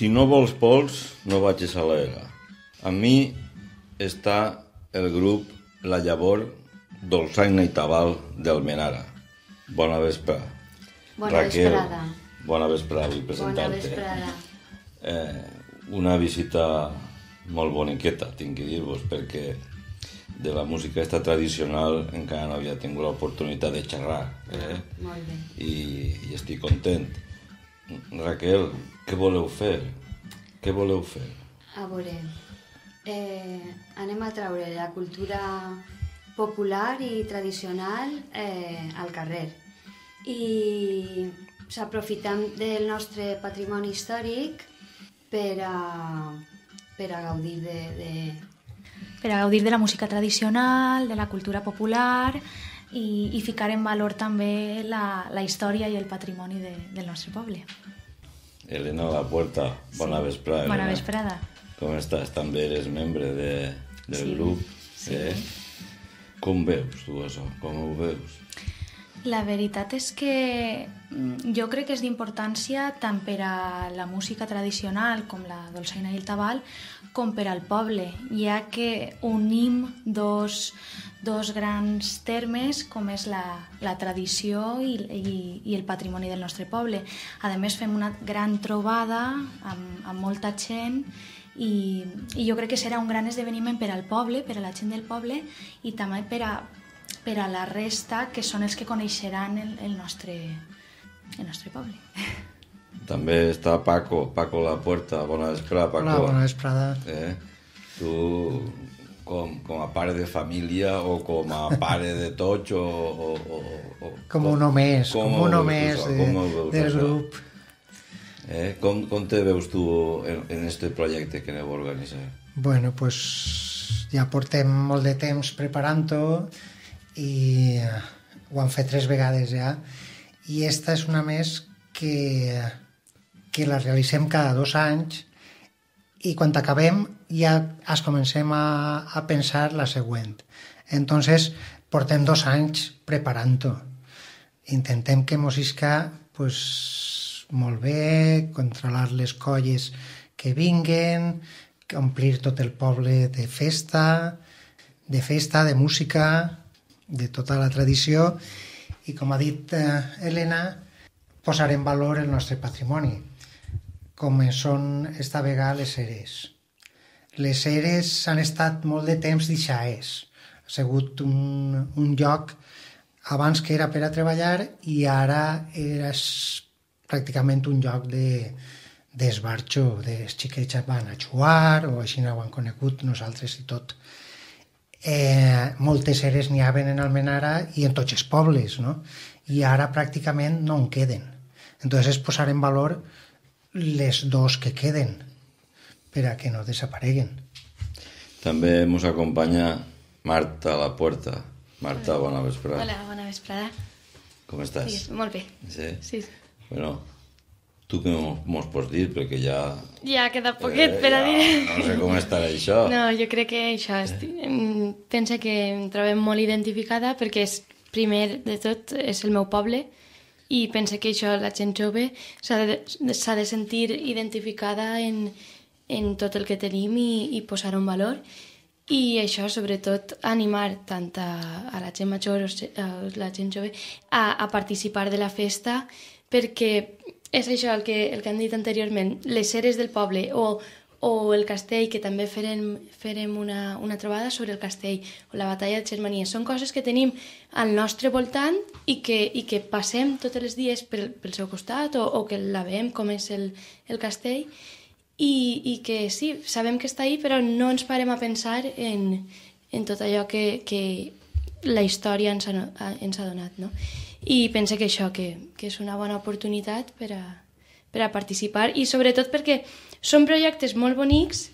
Si no vols pols, no vagis a l'era. Amb mi està el grup La Llavor Dolçaina i Tabal d'Almenara. Bona vesprada. Bona vesprada. Bona vesprada, vull presentar-te. Bona vesprada. Una visita molt boniqueta, tinc que dir-vos, perquè de la música aquesta tradicional encara no havia tingut l'oportunitat de xerrar. Molt bé. I estic content. Raquel, què voleu fer? Què voleu fer? A veure, anem a treure la cultura popular i tradicional al carrer. I s'aprofitem del nostre patrimoni històric per a gaudir de... Per a gaudir de la música tradicional, de la cultura popular i ficar en valor també la història i el patrimoni del nostre poble. Helena la Porta, bona vesprada. Bona vesprada. Com estàs? També eres membre del grup. Com veus tu això? Com ho veus? La veritat és que jo crec que és d'importància tant per a la música tradicional com la dolçaina i el tabal com per al poble, ja que unim dos grans termes com és la tradició i el patrimoni del nostre poble. A més, fem una gran trobada amb molta gent i jo crec que serà un gran esdeveniment per al poble, per a la gent del poble i també per a la resta, que són els que coneixeran el nostre poble. També està Paco la Puerta. Bona vesprada, Paco. Hola, bona vesprada. Tu, com a pare de família o com a pare de tots o... Com un home més, del grup. Com te veus tu en este projecte que aneu a organitzar? Bueno, doncs ja portem molt de temps preparant-ho i ho han fet 3 vegades ja, i esta és una més que la realitzem cada 2 anys i quan acabem ja es comencem a pensar la següent. Entonces portem 2 anys preparant-ho. Intentem que mos isca molt bé, controlar les colles que vinguen, omplir tot el poble de festa, de música, de tota la tradició i, com ha dit Helena, posar en valor el nostre patrimoni, com són esta vegada les eres. Les eres han estat molt de temps deixades. Ha sigut un lloc abans que era per a treballar i ara és pràcticament un lloc d'esbarxo. Els xiquets van a jugar o així no ho han conegut nosaltres i tot. Moltes eres n'hi haven en Almenara i en tots els pobles, i ara pràcticament no en queden. Entonces és posar en valor les 2 que queden per a que no desapareguen. També ens acompanya Marta a la porta. Marta, bona vesprada. Hola, bona vesprada. Com estàs? Molt bé. Sí? Bueno, tu què mos pots dir? Perquè ja... Ja queda poquet per a dir... No sé com estarà això. No, jo crec que això... Penso que em trobem molt identificada perquè, primer de tot, és el meu poble i penso que això la gent jove s'ha de sentir identificada en tot el que tenim i posar un valor. I això, sobretot, animar tant a la gent major o la gent jove a participar de la festa perquè és això el que han dit anteriorment, les eres del poble o el castell, que també farem una trobada sobre el castell, o la batalla de Germania. Són coses que tenim al nostre voltant i que passem tots els dies pel seu costat o que la veiem com és el castell i que sí, sabem que està ahí, però no ens parem a pensar en tot allò que la història ens ha donat, no? I penso que això, que és una bona oportunitat per a participar i sobretot perquè són projectes molt bonics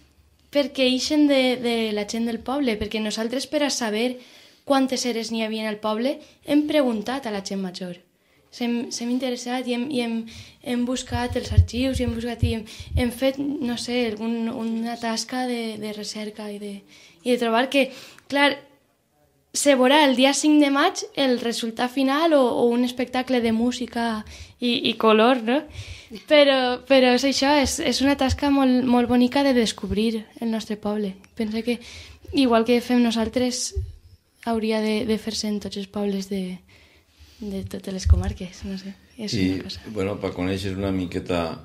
perquè ixen de la gent del poble, perquè nosaltres per a saber quantes eres n'hi havia al poble hem preguntat a la gent major. S'hem interessat i hem buscat els arxius i hem fet, no sé, una tasca de recerca i de trobar que, clar, se veurà el dia 5 de maig el resultat final o un espectacle de música i color, no? Però és això, és una tasca molt bonica de descobrir el nostre poble. Penso que, igual que fem nosaltres, hauria de fer-se en tots els pobles de totes les comarques, no sé. I, bueno, per conèixer una miqueta...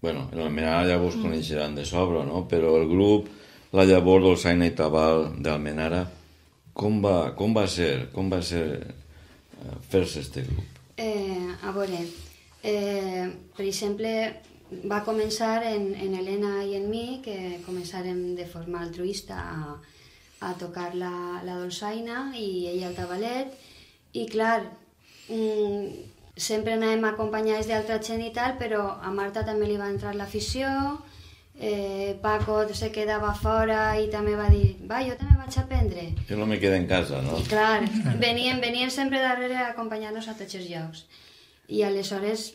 Bueno, en Almenara ja vos coneixeran de sobre, no? Però el grup La Llavor Dolçaina i Tabal d'Almenara, com va ser fer-se este grup? A veure, per exemple, va començar en Helena i en mi, que començarem de forma altruista a tocar la dolçaina i ella el tabalet, i clar, sempre anàvem acompanyats d'altra gent i tal, però a Marta també li va entrar l'afició, Paco se quedava fora i també va dir, va, jo també vaig aprendre. Jo no me quedo en casa, no? I clar, venien sempre darrere a acompanyar-nos a tots els llocs. I aleshores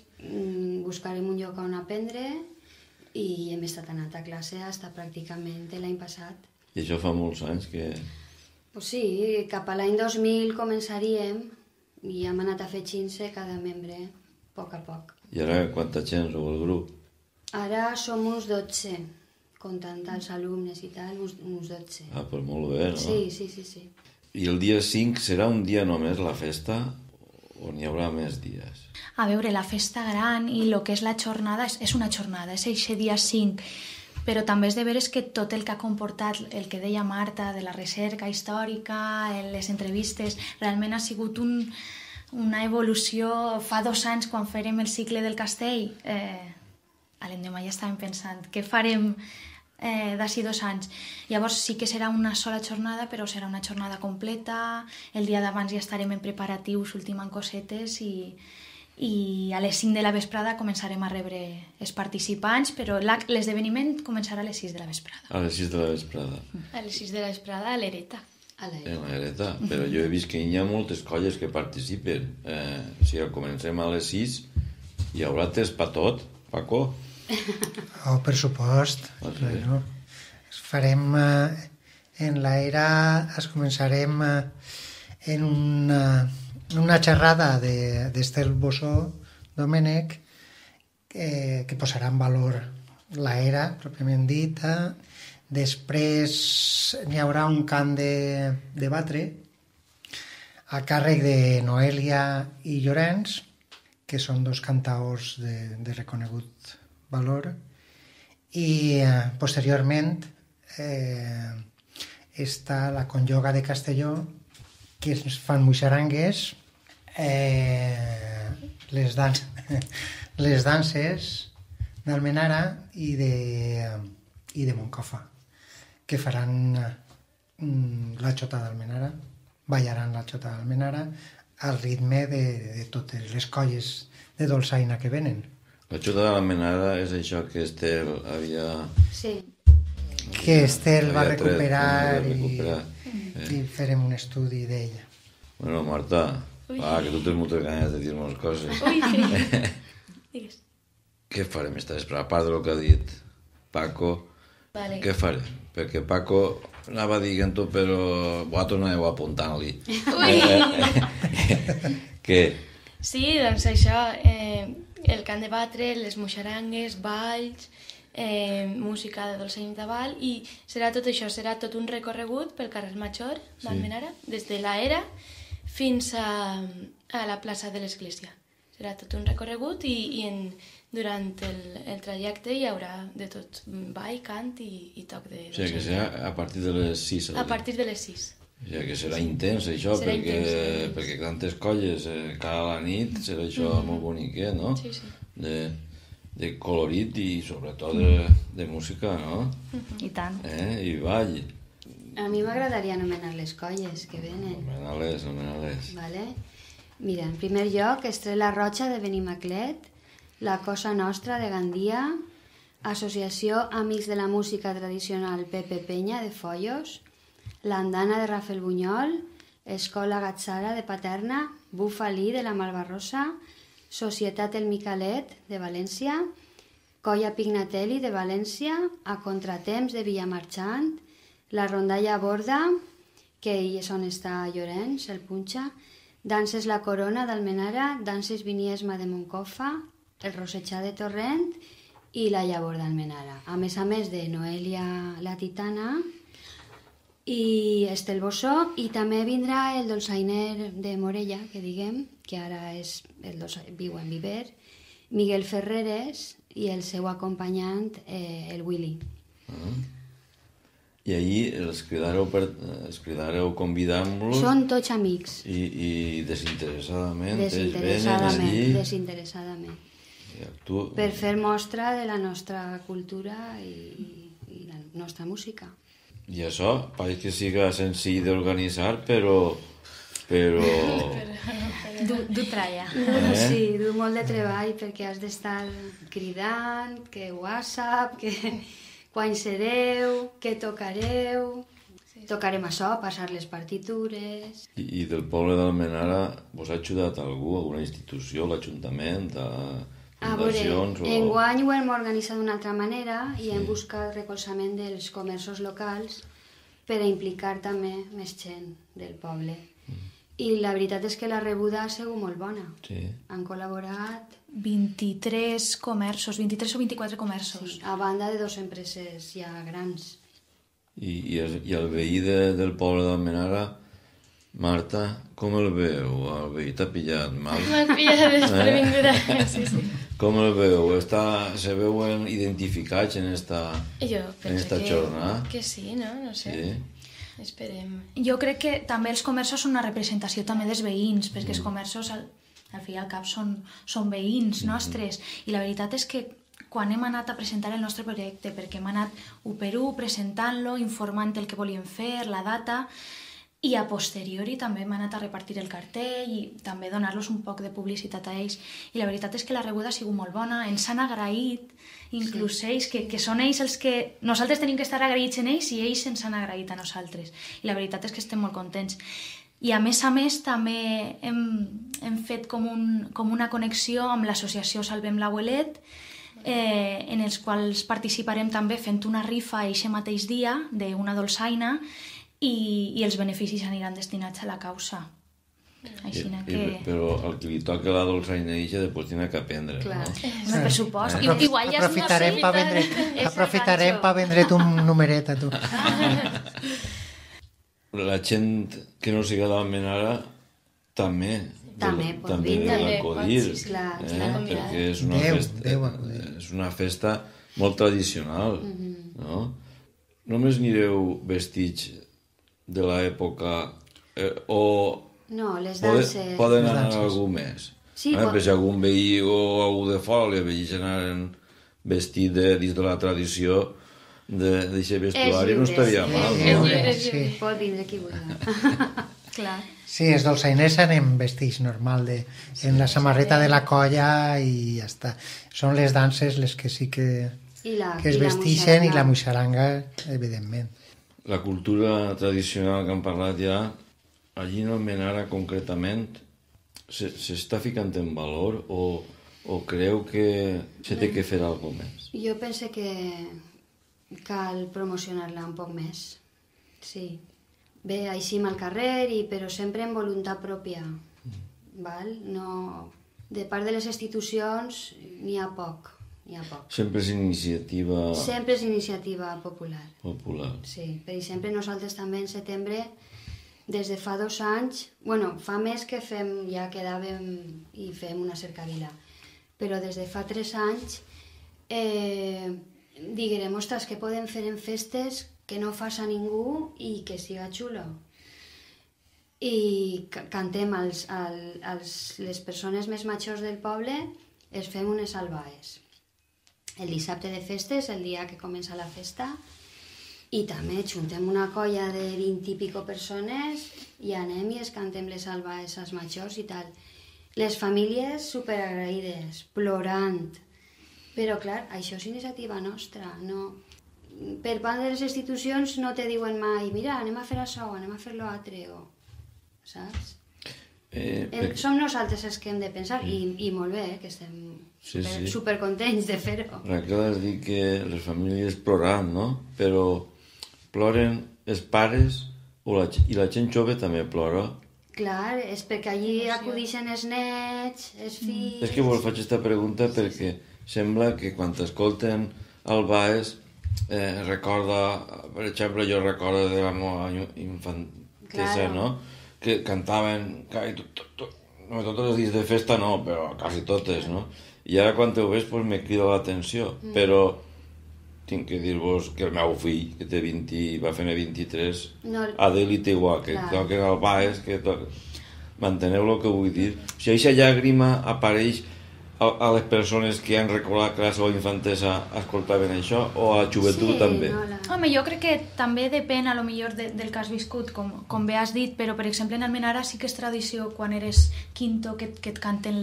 buscarem un lloc on aprendre i hem estat anant a classe fins pràcticament l'any passat. I això fa molts anys que... Pues sí, cap a l'any 2000 començaríem i hem anat afegint-se cada membre a poc a poc. I ara quanta gent sou el grup? Ara som uns 12, comptant els alumnes i tal, uns 12. Ah, però molt bé, no? Sí. I el dia 5 serà un dia només la festa o n'hi haurà més dies? A veure, la festa gran i el que és la jornada és una jornada, és aquest dia 5. Però també és de veres que tot el que ha comportat, el que deia Marta, de la recerca històrica, les entrevistes, realment ha sigut una evolució. Fa 2 anys, quan fèrem el cicle del castell, a l'endemà ja estàvem pensant què farem d'ací 2 anys. Llavors sí que serà una sola jornada, però serà una jornada completa. El dia d'abans ja estarem en preparatius, ultimant cosetes i a les 5 de la vesprada començarem a rebre els participants, però l'esdeveniment començarà a les 6 de la vesprada. A les 6 de la vesprada. A les 6 de la vesprada a l'Ereta. A l'Ereta, però jo he vist que hi ha moltes colles que participen. Si comencem a les 6, hi haurà test per tot, Paco? Oh, per supost. Farem en l'era, començarem en una xerrada d'Estel Bosó Domènech que posarà en valor l'era, pròpiament dita. Després n'hi haurà un cant de batre a càrrec de Noelia i Llorenç, que són 2 cantaors de reconegut valor. I posteriorment està la Conlloga de Castelló, que es fan muixarangues, les danses d'Almenara i de Moncofa, que faran la xota d'Almenara, ballaran la xota d'Almenara al ritme de totes les colles de dolçaina que venen. La xota d'Almenara és això que Estel havia... Sí. Que Estel va recuperar i farem un estudi d'ella. Bueno, Marta, va, que tu tens moltes ganes de dir-nos coses. Digues. Què farem esta vesprada? A part del que ha dit Paco... Què faré? Perquè Paco anava dient-ho, però vosaltres anàveu apuntant-li. Què? Sí, doncs això, el cant de batre, les muixarangues, balls, música de dolçaina i tabal, i serà tot això, serà tot un recorregut pel carrer Major d'Almenara, des de l'era fins a la plaça de l'església. Serà tot un recorregut i durant el trajecte hi haurà de tot, ball, cant i toc de... O sigui que serà a partir de les 6. A partir de les 6. O sigui que serà intens això, perquè tantes colles cada la nit serà això molt boniquet, no? Sí. De colorit i sobretot de música, no? I tant. I ball. A mi m'agradaria anomenar les colles que venen. Anomenar-les. Vale. Mira, en primer lloc, Estrella Rocha de Benimaclet, La Cosa Nostra de Gandia, Associació Amics de la Música Tradicional Pepe Peña de Follos, L'Andana de Rafel Bunyol, Escola Gatzara de Paterna, Bufalí de la Marva Rosa, Societat El Micalet de València, Colla Pignatelli de València, A Contratemps de Villamarxant, La Rondalla Borda, que hi és on està Llorenç, El Punxa, Danses la Corona d'Almenara, Danses Vinyesma de Moncofa, El Rosetxà de Torrent i La Llavor d'Almenara. A més de Noelia la Titana i Estel Bosó, i també vindrà el dolçainer de Morella, que diguem, que ara viu en Viver, Miguel Ferreres i el seu acompanyant, el Willy. I allí els cridareu convidant-los... Són tots amics. I desinteressadament ells venen allí... Desinteressadament. Per fer mostra de la nostra cultura i la nostra música. I això, pareix que siga senzill d'organitzar, però... Du tralla. Sí, du molt de treball, perquè has d'estar cridant, que WhatsApp, que... quan sereu, què tocareu... Tocarem això, passar les partitures... I del poble d'Almenara vos ha ajudat algú, alguna institució, l'Ajuntament, fundacions... A veure, enguany ho hem organitzat d'una altra manera i hem buscat recolzament dels comerços locals per a implicar també més gent del poble. I la veritat és que la rebuda ha sigut molt bona. Han col·laborat... 23 comerços, 23 o 24 comerços. A banda de dos empreses ja grans. I el veí del poble d'Almenara, Marta, com el veu? El veí t'ha pillat mal. M'ha pillat desprevinguda, sí, sí. Com el veu? Se veuen identificats en esta jornada? Que sí, no? No sé. Esperem. Jo crec que també els comerços són una representació també dels veïns, perquè els comerços al fi i al cap són veïns nostres, i la veritat és que quan hem anat a presentar el nostre projecte, perquè hem anat u per u presentant-lo, informant el que volíem fer, la data, i a posteriori també hem anat a repartir el cartell i també donar-los un poc de publicitat a ells, i la veritat és que la rebuda ha sigut molt bona, ens han agraït, inclús ells, que són ells els que... Nosaltres tenim que estar agraïts en ells i ells ens han agraït a nosaltres, i la veritat és que estem molt contents. I a més també hem fet com una connexió amb l'associació Salvem l'Abuelet, en els quals participarem també fent una rifa eixe mateix dia d'una dolçaina, i els beneficis aniran destinats a la causa. Però el que li toca la dolçaina eixa després tindrà que aprendre. Per supost. Aprofitarem per vendre't un numeret a tu. La gent que no siga d'Almenara també pot acudir, perquè és una festa molt tradicional. Només anireu vestits de l'època o poden anar algú més. Si algun veí o algú de fora li vegis anar vestit dins de la tradició d'aquest vestuari, no estaria mal. Pot vindre qui vulgui. Sí, els dolçainers anem vestits normal, en la samarreta de la colla i ja està. Són les danses les que sí que es vestixen, i la muixaranga, evidentment. La cultura tradicional que hem parlat ja, allí en Almenara concretament, s'està ficant en valor o creu que s'ha de fer alguna cosa més? Jo penso que cal promocionar-la un poc més, sí. Bé, així al carrer, però sempre amb voluntat pròpia. De part de les institucions n'hi ha poc. Sempre és iniciativa... Sempre és iniciativa popular. Popular. Sí, per exemple, nosaltres també en setembre, des de fa 2 anys... Bueno, fa més que fem, ja quedàvem i fem una cercavila, però des de fa 3 anys diguem, ostres, què podem fer en festes que no fas a ningú i que siga xulo? I cantem a les persones més majors del poble, els fem unes albaes. El dissabte de festes, el dia que comença la festa, i també juntem una colla de 20 i pico persones i anem i es cantem les albaes als majors i tal. Les famílies superagraïdes, plorant. Però clar, això és iniciativa nostra. Per part de les institucions no te diuen mai mira, anem a fer això, anem a fer l'altre, saps? Som nosaltres els que hem de pensar, i molt bé, que estem supercontents de fer-ho. Raquel, has dit que les famílies ploran, no? Però ploren els pares I la gent jove també plora? Clar, és perquè allí acudixen els nets, els fills... És que vos faig aquesta pregunta perquè sembla que quan t'escolten el baix recorda... Per exemple, jo recordo de la meva infantesa, no? Que cantaven... No, totes les dies de festa no, però quasi totes, no? I ara quan ho veus me crida l'atenció, però... Tinc que dir-vos que el meu fill, que té 20 i va fer-ne 23, a Delhi té igual, que toquen el baix, que toquen... Manteneu el que vull dir. O sigui, aquesta llàgrima apareix a les persones que han recordat que la seva infantesa escoltaven això, o a la joventut també? Home, jo crec que també depèn, a lo millor, del que has viscut, com bé has dit, però, per exemple, en Almenara sí que és tradició, quan eres quinto, que et canten,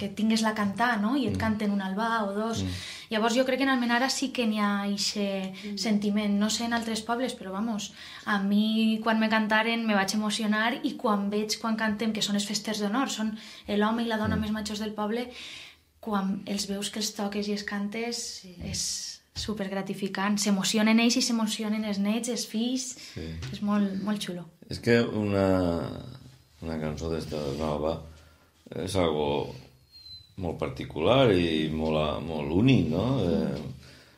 que tingues la cantar, no?, i et canten un albà o dos. Llavors, jo crec que en Almenara sí que n'hi ha aquest sentiment. No sé en altres pobles, però, vamos, a mi, quan me cantaren, me vaig emocionar, i quan veig, quan cantem, que són els festers d'honor, són l'home i la dona més majors del poble, quan els veus que els toques i els cantes és supergratificant. S'emocionen ells i s'emocionen els nets, els fills... És molt xulo. És que una cançó d'esta nova és algo molt particular i molt únic, no?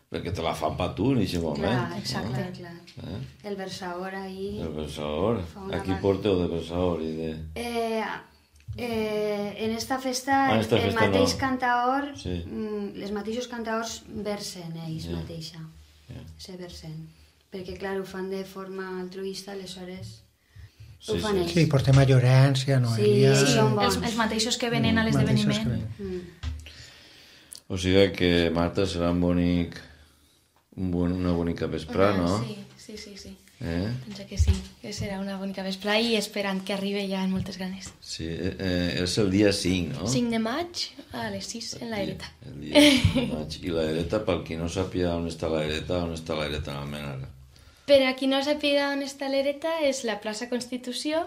Perquè te la fan per tu en aquest moment. Clar, exacte, clar. El versador ahí... El versador. Aquí porteu de versador i de... En esta festa el mateix cantaor, els mateixos cantaors versen ells mateixa, se versen, perquè clar, ho fan de forma altruista, aleshores ho fan ells. Sí, portem a Llorenç, a Noelia... Sí, són bons, els mateixos que venen a l'esdeveniment. O sigui que, Marta, serà una bonica vesprà, no? Sí. Penso que sí, que serà una bonica vesprà i esperant que arribi ja amb moltes ganes. Sí, és el dia 5, no? 5 de maig a les 6 en l'Ereta. El dia 5 de maig. I l'Ereta, per qui no sàpiga on està l'Ereta en Almenara? Per a qui no sàpiga on està l'Ereta, és la plaça Constitució,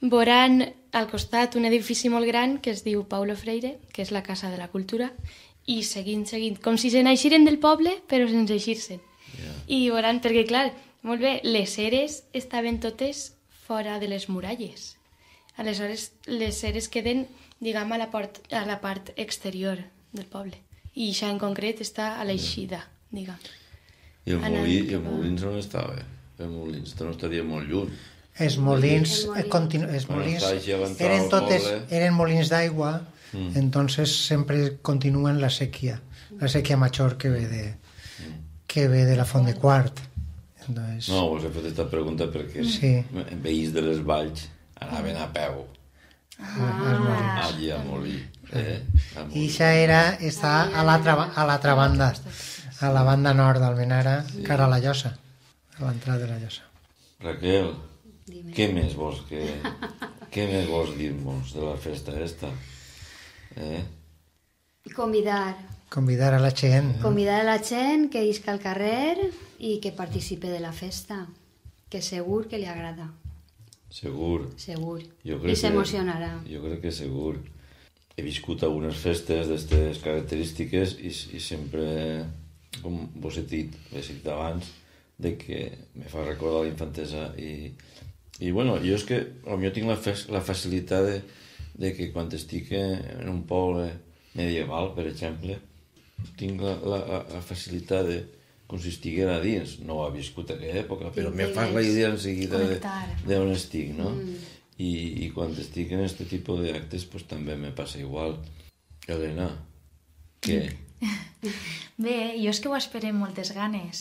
veuran al costat un edifici molt gran que es diu Paulo Freire, que és la Casa de la Cultura, i seguint, com si se n'aixiren del poble, però sense aixir-se'n. I veuran, perquè clar... Molt bé, les eres estaven totes fora de les muralles. Aleshores, les eres queden, diguem, a la part exterior del poble. I això en concret està a l'eixida, diguem. I el Molins on estava? El Molins, no estaria molt lluny. Els Molins... Eren molins d'aigua, entonces sempre continuen la sèquia major que ve de la Font de Quart. No, vos he fet aquesta pregunta perquè veïns de les valls anaven a peu allà a Molí. I això està a l'altra banda, a la banda nord d'Almenara, cara a la Llosa, a l'entrada de la Llosa. Raquel, què més vols dir-nos de la festa aquesta? Convidar a la gent. Convidar a la gent que isca al carrer i que participe de la festa, que segur que li agrada. Segur. I s'emocionarà. Jo crec que segur. He viscut algunes festes d'aquestes característiques i sempre, com vos he dit abans, que me fa recordar la infantesa. I bueno, jo és que potser tinc la facilitat de que quan estic en un poble medieval, per exemple, tinc la facilitat de com si estigués a dins. No ho ha viscut en aquella època, però me fas la idea en seguida d'on estic, no? I quan estic en aquest tipus d'actes també me passa igual. Helena, què? Bé, jo és que ho esperem amb moltes ganes,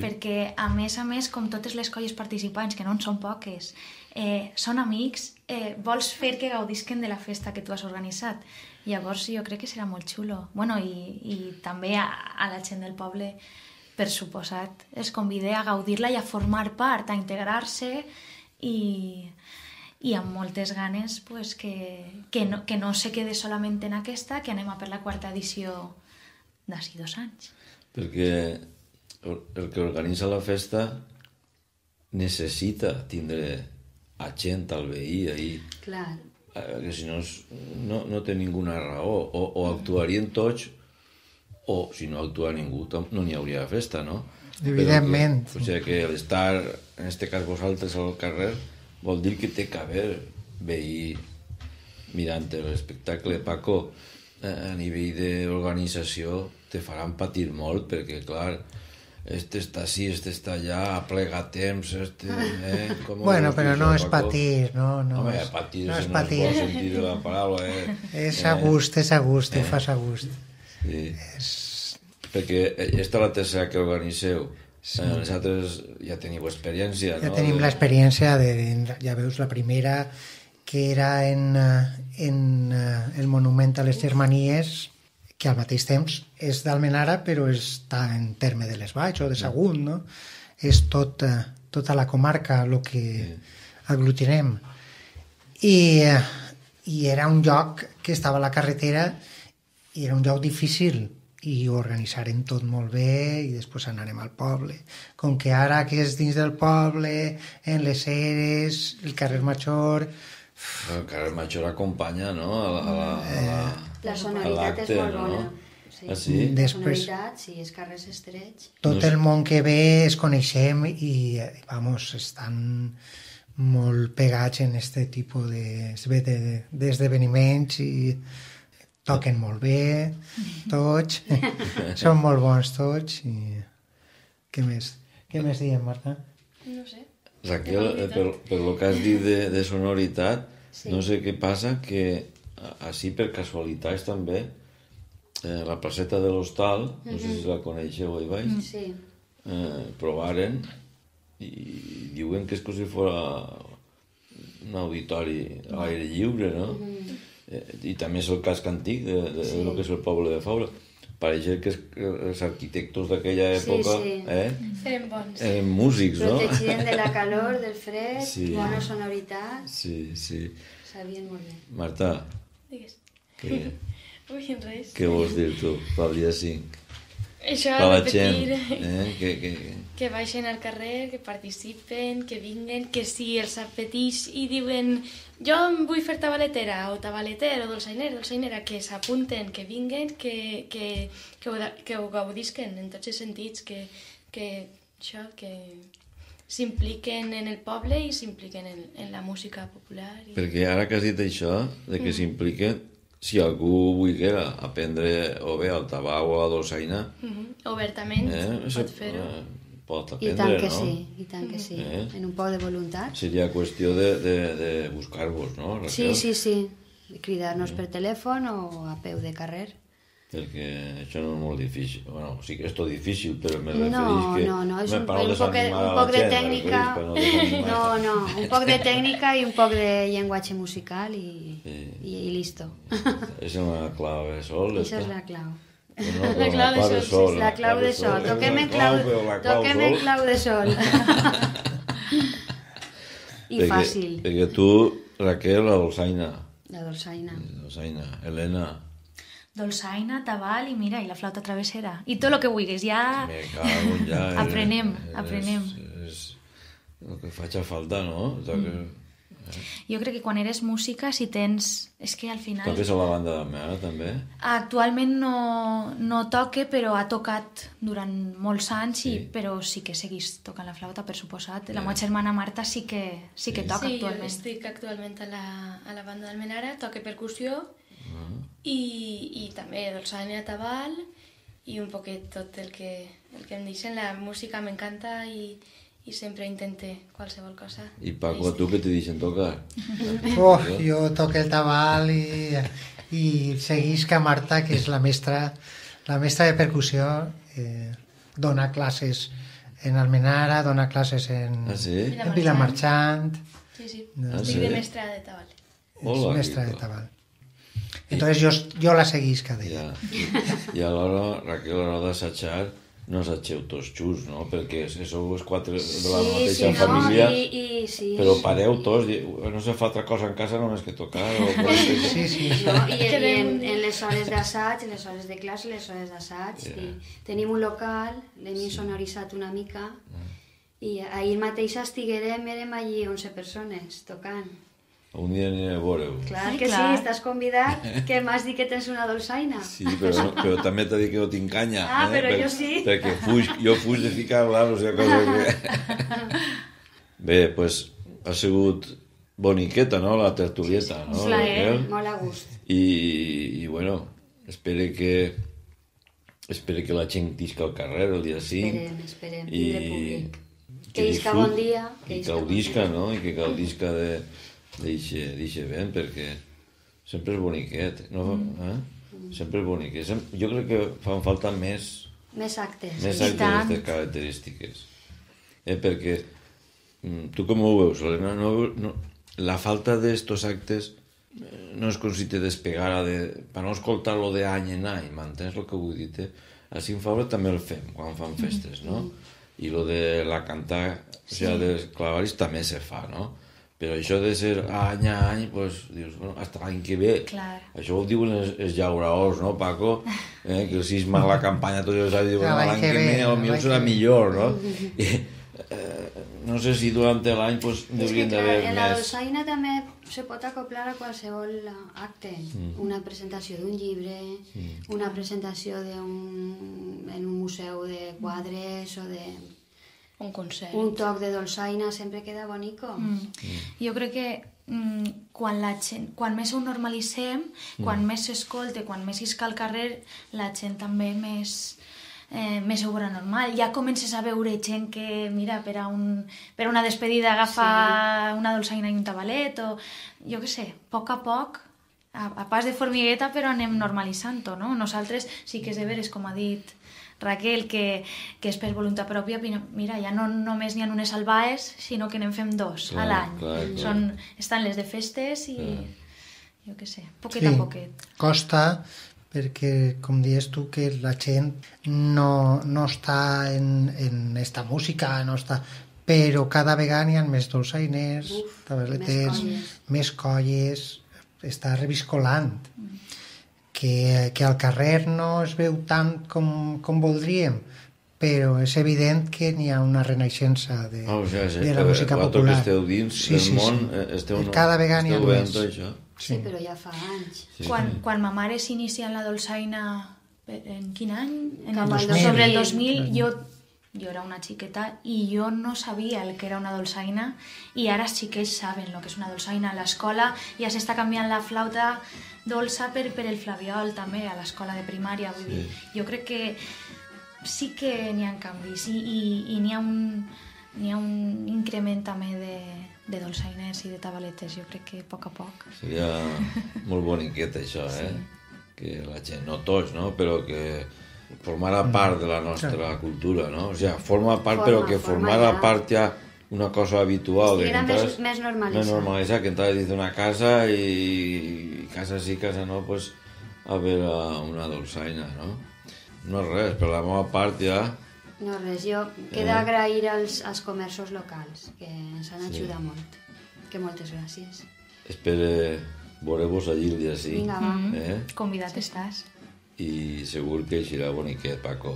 perquè a més, com totes les colles participants, que no en són poques, són amics, vols fer que gaudisquen de la festa que tu has organitzat. Llavors jo crec que serà molt xulo. Bueno, i també a la gent del poble, per suposat, es convida a gaudir-la i a formar part, a integrar-se i amb moltes ganes que no se quede solament en aquesta, que anem a per la quarta edició d'ací 2 anys. Perquè el que organitza la festa necessita tindre a gent, al veí, ahir. Clar. Que si no té ninguna raó, o actuarien tots, o si no actua ningú no n'hi hauria festa, no? evidentment. O sigui que l'estar, en aquest cas vosaltres al carrer, vol dir que té que haver veí mirant l'espectacle. Paco, a nivell d'organització te faran patir molt perquè, clar, este està així, este està allà, aplega temps, este... Bueno, però no és patir, no? Home, patir és en el bon sentit de la paraula, eh? És a gust, ho fas a gust. Perquè aquesta és la tercera que organitzeu. Nosaltres ja teniu experiència, no? Ja tenim l'experiència, ja veus, la primera que era en el monument a les Germanies, que al mateix temps és d'Almenara però està en terme de les Valls o de Sagunt, no? És tota la comarca el que aglutinem. I era un lloc que estava a la carretera i era un lloc difícil i ho organitzarem tot molt bé i després anarem al poble. Com que ara que és dins del poble, en les eres, el carrer Major... El carrer Major acompanya, no? La sonoritat és molt bona. La sonoritat, sí, els carrers estrets... Tot el món que ve es coneixem i, vamos, estan molt pegats en aquest tipus d'esdeveniments i toquen molt bé, tots, són molt bons tots i... Què més? Què més diem, Marta? No sé. Raquel, per el que has dit de sonoritat, no sé què passa, que així per casualitats també, la placeta de l'Hostal, no sé si la coneixeu allà baix, provaren i diuen que és com si fos un auditori a l'aire lliure, no? I també és el casc antic del que és el poble de Faura. Pareix que els arquitectos d'aquella època eren músics, no? Protegien de la calor, del fred, bona sonoritat... Sabien molt bé. Marta, què vols dir tu pel dia 5? Això, repetir, que baixen al carrer, que participen, que vinguen, que si els apeteix i diuen jo em vull fer tabaletera o tabaleter o dolçainer, dolçainera, que s'apunten, que vinguen, que ho gaudisquen en tots els sentits, que s'impliquen en el poble i s'impliquen en la música popular. Perquè ara que has dit això, que s'impliquen, si algú volguera aprendre o bé el tabal o la dolçaina... Obertament pot fer-ho. Pot aprendre, no? I tant que sí, en un poble voluntat. Seria qüestió de buscar-vos, no? Sí, cridar-nos per telèfon o a peu de carrer. Perquè això no és molt difícil. Bé, sí que és tot difícil, però me refereix que... No, és un poc de tècnica... No, un poc de tècnica i un poc de llenguatge musical i listo. És una clau de sol. Això és la clau. La clau de sol. Toquem en clau de sol. I fàcil. Perquè tu, Raquel, la dolçaina. La dolçaina. Helena... Dolçaina, tabal i mira, i la flauta travessera. I tot el que vulguis, ja... Aprenem. És el que faig a falta, no? Jo crec que quan eres música, si tens... És que al final... Toques a la banda de la mare, també? Actualment no toque, però ha tocat durant molts anys, però sí que seguís tocant la flauta, per suposat. La meva germana Marta sí que toca actualment. Sí, estic actualment a la banda d'Almenara, toque percussió, i també dolçaina, tabal i un poquet tot el que em deixen. La música m'encanta i sempre intento qualsevol cosa. I Paco, a tu què te deixen tocar? Jo toco el tabal i seguís que Marta, que és la mestra de percussió, dona classes en Almenara, dona classes en Villamarxant. Sí, estic de mestra de tabal. És mestra de tabal. Entonces jo la seguisca d'ella. I alhora, Raquel, a l'hora d'assajar, no assageu tots junts, no? Perquè sou els quatre de la mateixa família, però pareu tots, no se fa altra cosa en casa només que tocar. Sí. I en les hores d'assaig, en les hores de classe, en les hores d'assaig, tenim un local, l'hem insonoritzat una mica, i ahir mateix estiguérem allí 11 persones tocant. Un dia aniré a veure-ho. Clar que sí, estàs convidat, que m'has dit que tens una dolçaina. Sí, però també t'ha dit que no tinc canya. Ah, però jo sí. Perquè jo fuig de ficar-la, no sé cosa que... Bé, doncs ha sigut boniqueta, no?, la tertulieta, no? És la molt a gust. I bueno, espero que la gent tisca al carrer el dia 5. Esperem, vindré públic. Que isca bon dia. I que gaudisca, no?, i que gaudisca de... Deixa ben, perquè sempre és boniquet, no? Sempre és boniquet. Jo crec que fan falta més actes d'aquestes característiques. Perquè, tu com ho veus, Helena? La falta d'estos actes no es consiste despegar per no escoltar-lo d'any en any, m'entens el que vull dir? Així en favor també el fem quan fan festes, no? I el de la cantar, o sigui, dels clavaris també se fa, no? Però això de ser any a any, doncs, dius, bueno, hasta l'any que ve. Això ho diuen els llauraors, no, Paco? Que els cisma la campanya tots els anys, diuen, l'any que ve, potser serà millor, no? No sé si durant l'any, doncs, deurien d'haver més. La dolçaina també se pot acoplar a qualsevol acte. Una presentació d'un llibre, una presentació en un museu de quadres o de... un concert. Un toc de dolçaina sempre queda bonico. Jo crec que quan més ho normalitzem, quan més s'escolta, quan més isca al carrer, la gent també més ho veurà normal. Ja comences a veure gent que, mira, per una despedida agafa una dolçaina i un tabalet, o jo què sé, a poc, a pas de formigueta, però anem normalitzant-ho, no? Nosaltres sí que és de veres, com ha dit Raquel, que és per voluntat pròpia, mira, ja no només n'hi ha unes albaes, sinó que n'en fem dos a l'any. Estan les de festes i... jo què sé, poquet a poquet. Costa, perquè, com dius tu, que la gent no està en esta música, no està... Però cada vegada n'hi ha més dolçainers, tabaletes, més colles, està reviscolant. Que al carrer no es veu tant com voldríem, però és evident que n'hi ha una renaixença de la música popular. Esteu dins del món, cada vegada n'hi ha més. Sí, però ja fa anys. Quan ma mare s'inicia en la dolçaina, en quin any? Sobre el 2000, jo era una xiqueta i jo no sabia el que era una dolçaina, i ara els xiquets saben el que és una dolçaina. A l'escola ja s'està canviant la flauta dolça per el flabiol també, a l'escola de primària. Vull dir, jo crec que sí que n'hi ha canvis i n'hi ha un increment també de dolçainers i de tabaletes, jo crec que a poc a poc. Seria molt boniquet això, que la gent, no tots, però que formara part de la nostra cultura, no? O sigui, forma part, però que formara part ja una cosa habitual. Era més normalitzat. Més normalitzat, que entraves dins d'una casa i casa sí, casa no, doncs a veure una dolçaina, no? No és res, per la meva part ja... No res, jo queda agrair als comerços locals, que ens han ajudat molt. Que moltes gràcies. Espero veure-vos allí el dia 5. Vinga, va, convidat estàs. I segur que eixirà boniquet, Paco.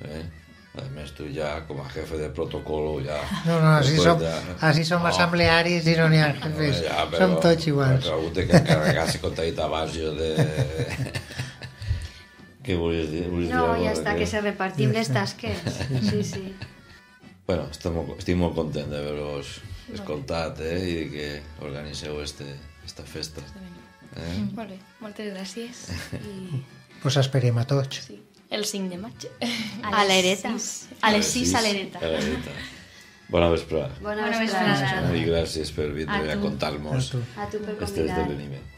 A més, tu ja, com a jefe de protocolo, ja... No, així som assemblearis i no n'hi ha jefes. Som tots iguals. Però algú té que encarregar-se, com t'ha dit abans, jo de... Què volies dir? No, ja està, que se repartim les tasques. Sí, sí. Bueno, estic molt content d'haver-vos escoltat i que organitzeu esta festa. Molt bé, moltes gràcies. Pues esperem a tots. El 5 de maig. A l'Ereta. A les 6 a l'Ereta. Bona vesprada. Bona vesprada. I gràcies per vindre a contar-nos aquest esdeveniment.